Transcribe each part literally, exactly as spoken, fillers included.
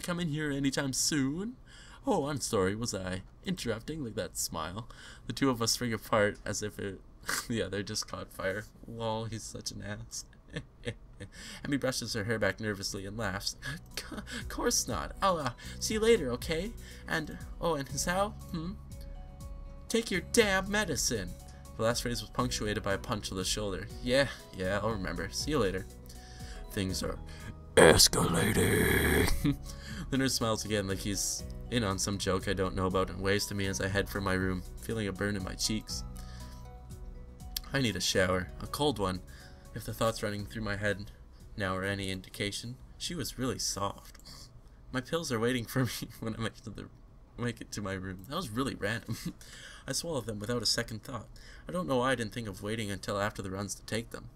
not coming here anytime soon. Oh, I'm sorry, was I interrupting? Like that smile. The two of us spring apart as if it, the other just caught fire. Lol, he's such an ass. Emi brushes her hair back nervously and laughs. Of course not. I'll uh, see you later, okay? And, oh, and Hisao? Hmm? Take your damn medicine. The last phrase was punctuated by a punch to the shoulder. Yeah, yeah, I'll remember. See you later. Things are escalating. The nurse smiles again like he's in on some joke I don't know about and waves to me as I head for my room, feeling a burn in my cheeks. I need a shower, a cold one, if the thoughts running through my head now are any indication. She was really soft. My pills are waiting for me when I make it to, the, make it to my room. That was really random. I swallowed them without a second thought. I don't know why I didn't think of waiting until after the runs to take them.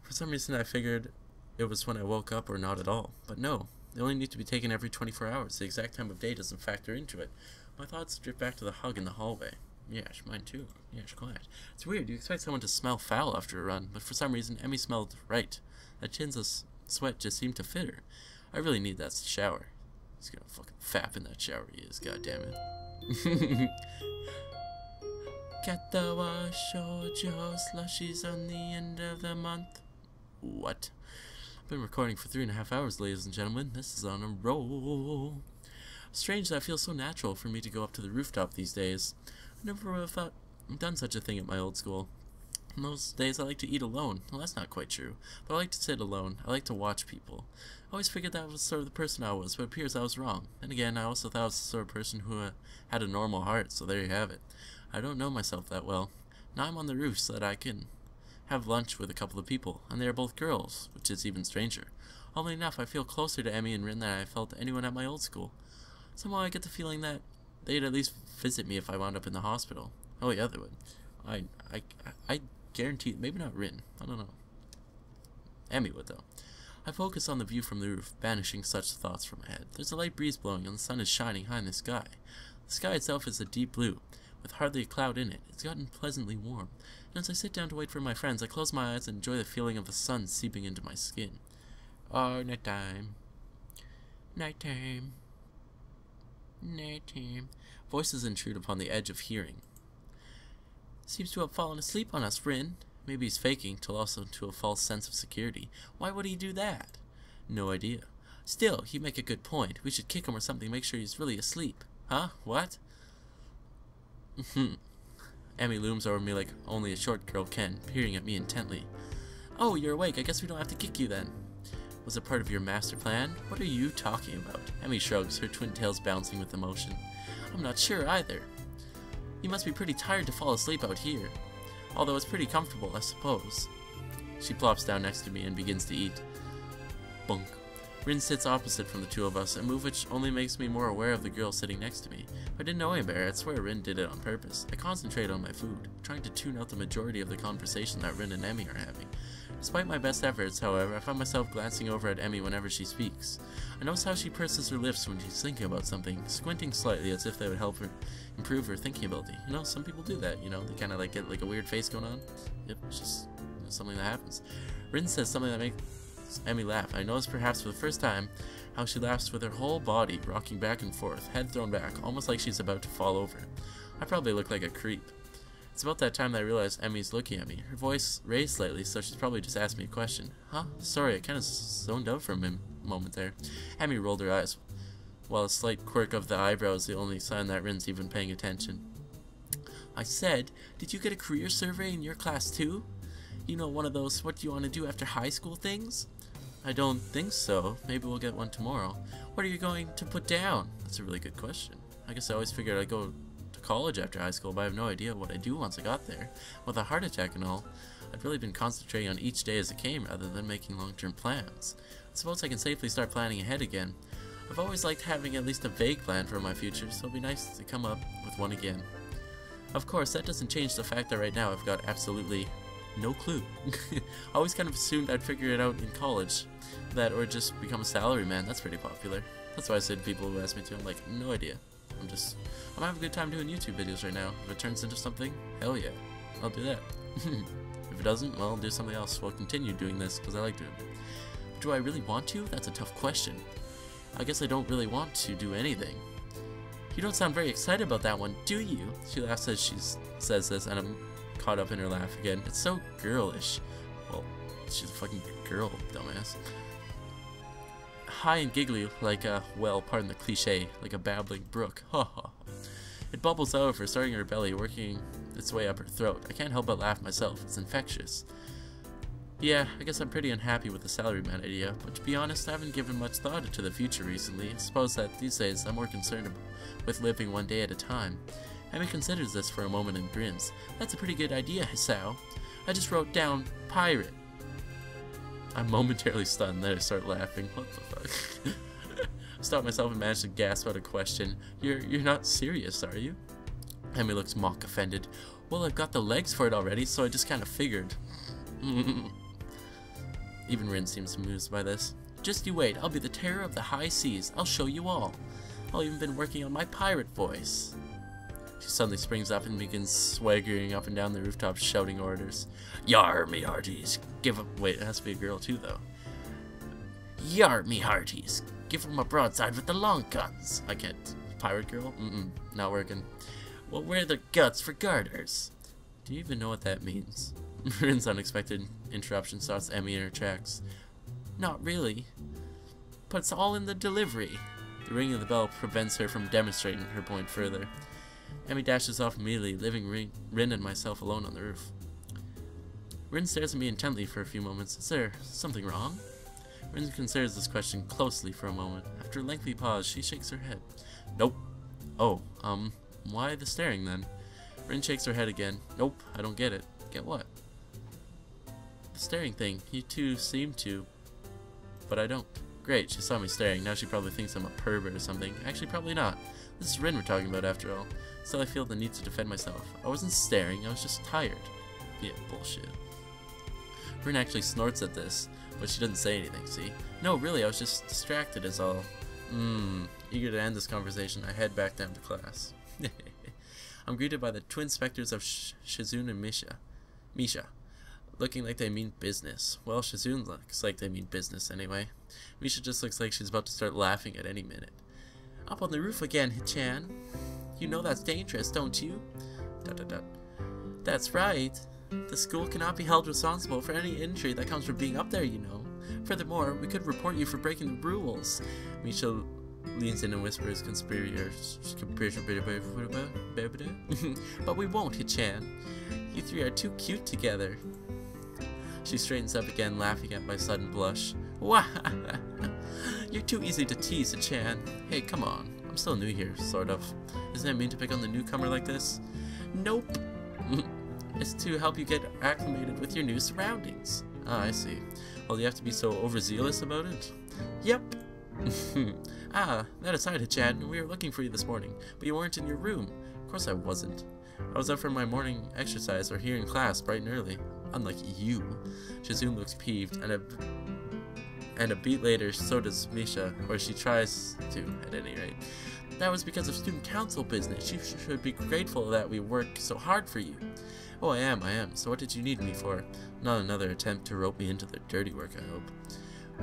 For some reason I figured it was when I woke up or not at all, but no. They only need to be taken every twenty-four hours. The exact time of day doesn't factor into it. My thoughts drift back to the hug in the hallway. Yes, mine too. Yes, quiet. It's weird. You expect someone to smell foul after a run, but for some reason, Emi smelled right. That chins of sweat just seemed to fit her. I really need that shower. He's gonna fucking fap in that shower, he is. God damn it. Katawa shoujo slushies on the end of the month. What? Been recording for three and a half hours, ladies and gentlemen. This is on a roll. Strange that feels so natural for me to go up to the rooftop these days. I never would have thought I've done such a thing at my old school. On those days I like to eat alone. Well, that's not quite true. But I like to sit alone. I like to watch people. I always figured that was sort of the person I was, but it appears I was wrong. And again, I also thought I was the sort of person who uh, had a normal heart, so there you have it. I don't know myself that well. Now I'm on the roof so that I can have lunch with a couple of people, and they are both girls, which is even stranger. Oddly enough, I feel closer to Emi and Rin than I felt to anyone at my old school. Somehow I get the feeling that they'd at least visit me if I wound up in the hospital. Oh yeah, they would. I I, I guarantee, maybe not Rin, I don't know. Emi would though. I focus on the view from the roof, banishing such thoughts from my head. There's a light breeze blowing and the sun is shining high in the sky. The sky itself is a deep blue, with hardly a cloud in it. It's gotten pleasantly warm. And as I sit down to wait for my friends, I close my eyes and enjoy the feeling of the sun seeping into my skin. Oh, nighttime. Nighttime. Nighttime. Voices intrude upon the edge of hearing. Seems to have fallen asleep on us, Rin. Maybe he's faking, till also to a false sense of security. Why would he do that? No idea. Still, he'd make a good point. We should kick him or something, make sure he's really asleep. Huh? What? Hmm. Emi looms over me like only a short girl can, peering at me intently. Oh, you're awake. I guess we don't have to kick you then. Was it part of your master plan? What are you talking about? Emi shrugs, her twin tails bouncing with emotion. I'm not sure either. You must be pretty tired to fall asleep out here. Although it's pretty comfortable, I suppose. She plops down next to me and begins to eat. Bunk. Rin sits opposite from the two of us, a move which only makes me more aware of the girl sitting next to me. If I didn't know any better, I'd swear Rin did it on purpose. I concentrate on my food, trying to tune out the majority of the conversation that Rin and Emi are having. Despite my best efforts, however, I find myself glancing over at Emi whenever she speaks. I notice how she purses her lips when she's thinking about something, squinting slightly as if that would help her improve her thinking ability. You know, some people do that, you know, they kind of like get like a weird face going on. Yep, it's just you know, something that happens. Rin says something that makes Emi laughed. I noticed perhaps for the first time how she laughs with her whole body rocking back and forth, head thrown back, almost like she's about to fall over. I probably look like a creep. It's about that time that I realize Emi's looking at me. Her voice raised slightly, so she's probably just asked me a question. Huh? Sorry, I kind of zoned out for a moment there. Emi rolled her eyes, while a slight quirk of the eyebrow is the only sign that Rin's even paying attention. I said, did you get a career survey in your class too? You know, one of those what do you want to do after high school things? I don't think so. Maybe we'll get one tomorrow. What are you going to put down? That's a really good question. I guess I always figured I'd go to college after high school, but I have no idea what I'd do once I got there. With a heart attack and all, I'd really been concentrating on each day as it came rather than making long-term plans. I suppose I can safely start planning ahead again. I've always liked having at least a vague plan for my future, so it'll be nice to come up with one again. Of course, that doesn't change the fact that right now I've got absolutely no clue. I always kind of assumed I'd figure it out in college, that or just become a salaryman. That's pretty popular. That's why I said people who ask me to, I'm like, no idea. I'm just, I'm having a good time doing YouTube videos right now. If it turns into something, hell yeah, I'll do that. If it doesn't, well, I'll do something else. We'll continue doing this because I like doing it. Do I really want to? That's a tough question. I guess I don't really want to do anything. You don't sound very excited about that one, do you? She laughs as she says this, and I'm caught up in her laugh again. It's so girlish. Well, she's a fucking girl, dumbass. High and giggly like a, well, pardon the cliche, like a babbling brook. Ha ha. It bubbles out of her, starting in her belly, working its way up her throat. I can't help but laugh myself. It's infectious. Yeah, I guess I'm pretty unhappy with the salaryman idea, but to be honest, I haven't given much thought to the future recently. I suppose that these days I'm more concerned with living one day at a time. Emi considers this for a moment and grins. That's a pretty good idea, Hisao. I just wrote down pirate. I'm momentarily stunned, then I start laughing. What the fuck? I stop myself and manage to gasp out a question. You're you're not serious, are you? Emi looks mock offended. Well, I've got the legs for it already, so I just kind of figured. Even Rin seems amused by this. Just you wait, I'll be the terror of the high seas. I'll show you all. I'll even been working on my pirate voice. She suddenly springs up and begins swaggering up and down the rooftop, shouting orders. Yar, me hearties. Give up. Wait, it has to be a girl too, though. Yar, me hearties. Give them a broadside with the long guns. I can't. Pirate girl? Mm-mm. Not working. Well, where are the guts for garters? Do you even know what that means? Rin's unexpected interruption stops Emi in her tracks. Not really. But it's all in the delivery. The ring of the bell prevents her from demonstrating her point further. Emi dashes off immediately, leaving Rin and myself alone on the roof. Rin stares at me intently for a few moments. Is there something wrong? Rin considers this question closely for a moment. After a lengthy pause, she shakes her head. Nope. Oh, um, why the staring then? Rin shakes her head again. Nope, I don't get it. Get what? The staring thing. You two seem to, but I don't. Great, she saw me staring. Now she probably thinks I'm a pervert or something. Actually, probably not. This is Rin we're talking about, after all. Still, I feel the need to defend myself. I wasn't staring, I was just tired. Yeah, bullshit. Rin actually snorts at this, but she doesn't say anything, see? No, really, I was just distracted is all. Mmm. Eager to end this conversation, I head back down to class. I'm greeted by the twin specters of Sh Shizune and Misha. Misha. Looking like they mean business. Well, Shizune looks like they mean business anyway. Misha just looks like she's about to start laughing at any minute. Up on the roof again, Hichan. You know that's dangerous, don't you? Dot, dot, dot. That's right. The school cannot be held responsible for any injury that comes from being up there, you know. Furthermore, we could report you for breaking the rules. Misha leans in and whispers conspirators. But we won't, Hichan. You three are too cute together. She straightens up again, laughing at my sudden blush. Wah! You're too easy to tease, Hichan. Hey, come on. I'm still new here, sort of. Isn't it mean to pick on the newcomer like this? Nope. It's to help you get acclimated with your new surroundings. Ah, I see. Well, you have to be so overzealous about it? Yep. Ah, that aside, Hichan, we were looking for you this morning, but you weren't in your room. Of course I wasn't. I was up for my morning exercise or here in class bright and early. Unlike you. Shizune looks peeved, and a, and a beat later, so does Misha, or she tries to, at any rate. That was because of student council business. You should be grateful that we worked so hard for you. Oh, I am, I am. So what did you need me for? Not another attempt to rope me into the dirty work, I hope.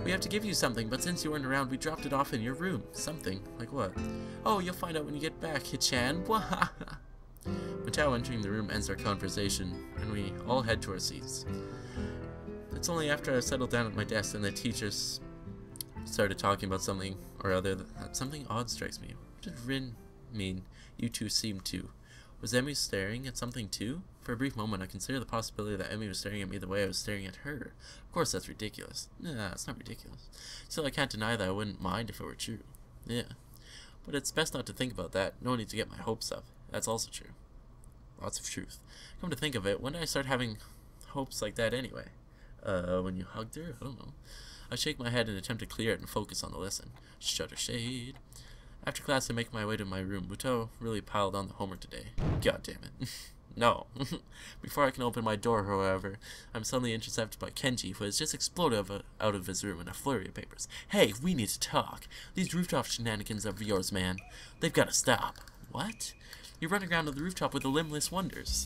We have to give you something, but since you weren't around, we dropped it off in your room. Something. Like what? Oh, you'll find out when you get back, Hichan. Wahaha. Matao entering the room ends our conversation, and we all head to our seats. It's only after I settled down at my desk and the teachers started talking about something or other that something odd strikes me. What did Rin mean? You two seem to. Was Emi staring at something too? For a brief moment, I considered the possibility that Emi was staring at me the way I was staring at her. Of course, that's ridiculous. Nah, it's not ridiculous. Still, I can't deny that I wouldn't mind if it were true. Yeah. But it's best not to think about that. No need to get my hopes up. That's also true. Lots of truth. Come to think of it, when did I start having hopes like that anyway? Uh, when you hugged her? I don't know. I shake my head and attempt to clear it and focus on the lesson. Shutter shade. After class, I make my way to my room. Buto really piled on the homework today. God damn it. No. Before I can open my door, however, I'm suddenly intercepted by Kenji, who has just exploded out of his room in a flurry of papers. Hey, we need to talk. These rooftop shenanigans of yours, man. They've got to stop. What? You're running around on the rooftop with the limbless wonders.